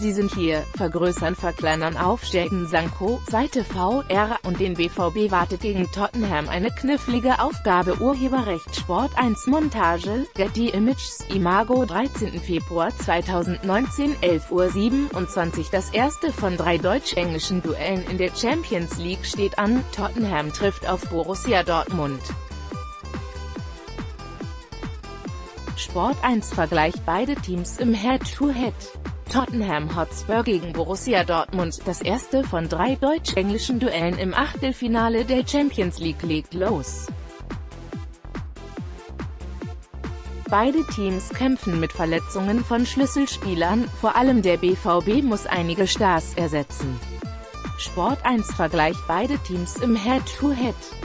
Sie sind hier, vergrößern, verkleinern, aufstellen. Sanko, Seite VR und den BVB wartet gegen Tottenham eine knifflige Aufgabe. Urheberrecht Sport 1 Montage, Getty Images, Imago 13. Februar 2019, 11:27 Uhr. Das erste von 3 deutsch-englischen Duellen in der Champions League steht an. Tottenham trifft auf Borussia Dortmund. Sport 1 vergleicht beide Teams im Head-to-Head. Tottenham Hotspur gegen Borussia Dortmund, das erste von 3 deutsch-englischen Duellen im Achtelfinale der Champions League, legt los. Beide Teams kämpfen mit Verletzungen von Schlüsselspielern, vor allem der BVB muss einige Stars ersetzen. Sport 1 vergleicht beide Teams im Head-to-Head.